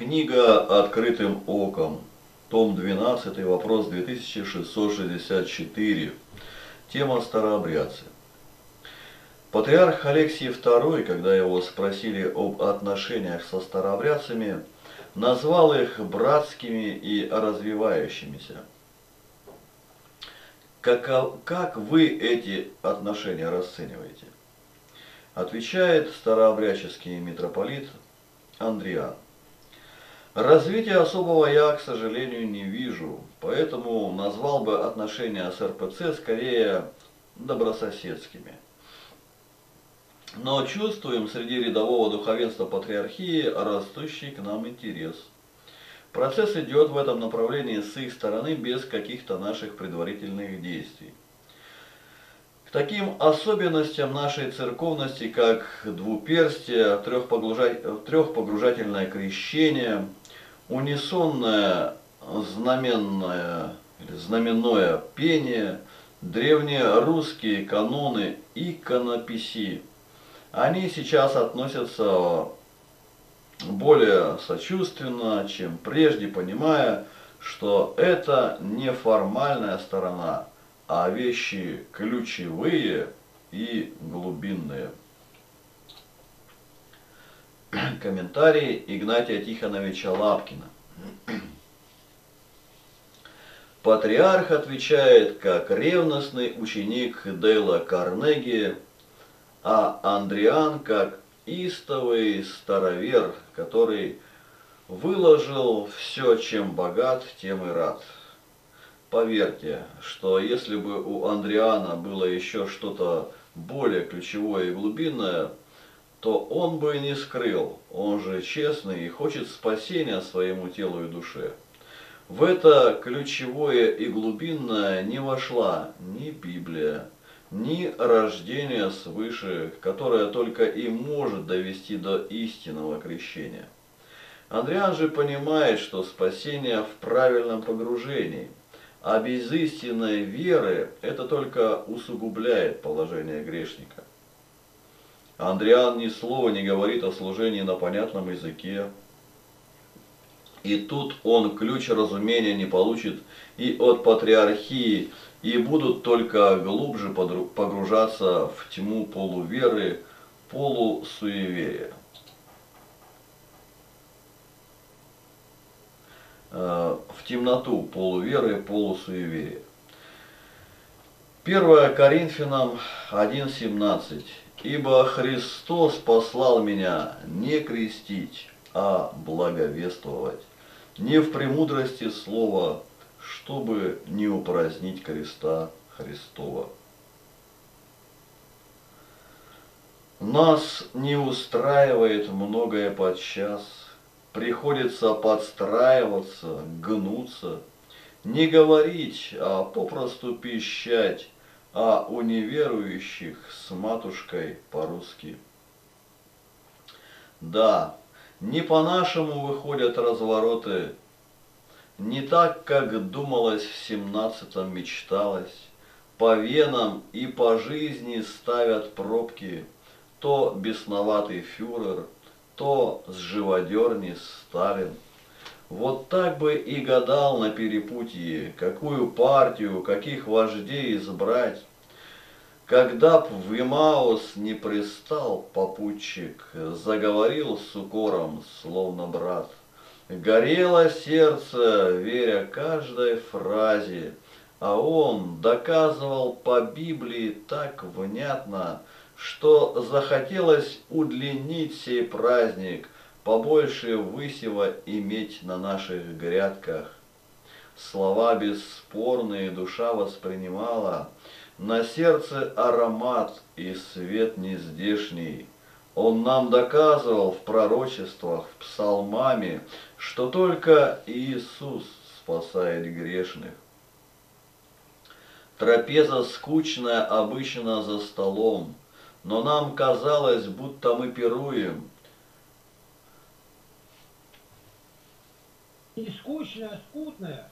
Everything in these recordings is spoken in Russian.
Книга «Открытым оком», том 12, вопрос 2664, тема «Старообрядцы». Патриарх Алексий II, когда его спросили об отношениях со старообрядцами, назвал их братскими и развивающимися. Как вы эти отношения расцениваете? Отвечает старообрядческий митрополит Андриан. Развития особого я, к сожалению, не вижу, поэтому назвал бы отношения с РПЦ скорее добрососедскими. Но чувствуем среди рядового духовенства патриархии растущий к нам интерес. Процесс идет в этом направлении с их стороны без каких-то наших предварительных действий. К таким особенностям нашей церковности, как двуперстие, трехпогружательное крещение, унисонное знаменное пение, древнерусские каноны и иконописи, они сейчас относятся более сочувственно, чем прежде, понимая, что это не формальная сторона, а вещи ключевые и глубинные. Комментарий Игнатия Тихоновича Лапкина. Патриарх отвечает как ревностный ученик Дейла Карнеги, а Андриан как истовый старовер, который выложил все, чем богат, тем и рад. Поверьте, что если бы у Андриана было еще что-то более ключевое и глубинное, то он бы не скрыл, он же честный и хочет спасения своему телу и душе. В это ключевое и глубинное не вошла ни Библия, ни рождение свыше, которое только и может довести до истинного крещения. Андриан же понимает, что спасение в правильном погружении, а без истинной веры это только усугубляет положение грешника. Андриан ни слова не говорит о служении на понятном языке, и тут он ключ разумения не получит и от патриархии, и будут только глубже погружаться в тьму полуверы, полусуеверия. В темноту полуверы, полусуеверия. Первое Коринфянам 1:17. «Ибо Христос послал меня не крестить, а благовествовать, не в премудрости слова, чтобы не упразднить креста Христова». Нас не устраивает многое подчас, приходится подстраиваться, гнуться, не говорить, а попросту пищать о неверующих с матушкой по-русски. Да, не по-нашему выходят развороты, не так, как думалось в 17-м, мечталось, по венам и по жизни ставят пробки, то бесноватый фюрер, то с живодерни Сталин. Вот так бы и гадал на перепутье, какую партию, каких вождей избрать. Когда б в Имаус не пристал попутчик, заговорил с укором, словно брат. Горело сердце, веря каждой фразе, а он доказывал по Библии так внятно, что захотелось удлинить сей праздник, побольше высева иметь на наших грядках. Слова бесспорные душа воспринимала, на сердце аромат и свет нездешний. Он нам доказывал в пророчествах, в псалмами, что только Иисус спасает грешных. Трапеза скучная обычно за столом, но нам казалось, будто мы пируем. И скучная, скудная.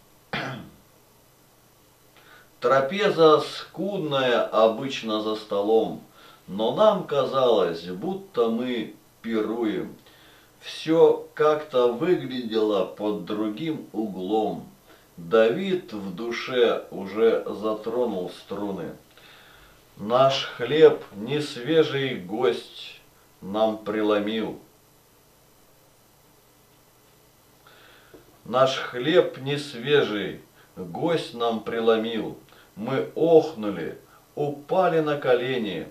Трапеза скудная обычно за столом, но нам казалось, будто мы пируем. все как-то выглядело под другим углом. Давид в душе уже затронул струны. Наш хлеб не свежий гость нам преломил. Наш хлеб не свежий гость нам преломил. Мы охнули, упали на колени,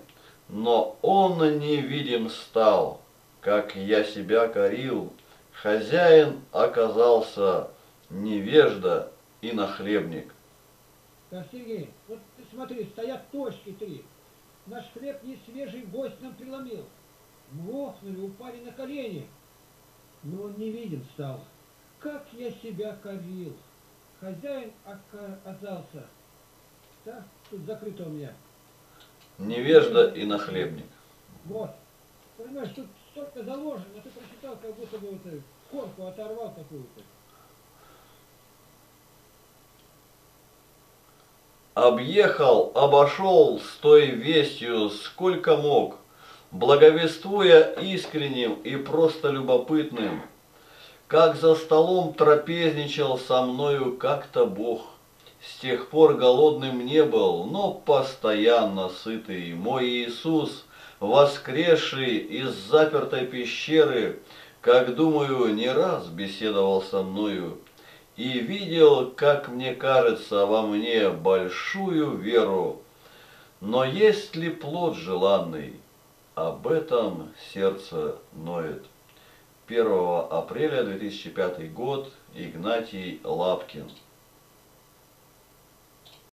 но он невидим стал, как я себя корил. Хозяин оказался невежда и нахлебник. Да, Сергей, вот ты смотри, стоят точки три. Наш хлеб не свежий гость нам преломил. Мы охнули, упали на колени, но он невидим стал. Как я себя корил. Хозяин оказался. Да, тут закрыто у меня. Невежда и нахлебник. Вот. Понимаешь, тут столько заложено, а ты прочитал, как будто бы вот корку оторвал какую-то. Объехал, обошел с той вестью, сколько мог, благовествуя искренним и просто любопытным, как за столом трапезничал со мною как-то Бог. С тех пор голодным не был, но постоянно сытый мой Иисус, воскресший из запертой пещеры, как думаю, не раз беседовал со мною. И видел, как мне кажется, во мне большую веру. Но есть ли плод желанный? Об этом сердце ноет. 1 апреля 2005 год. Игнатий Лапкин.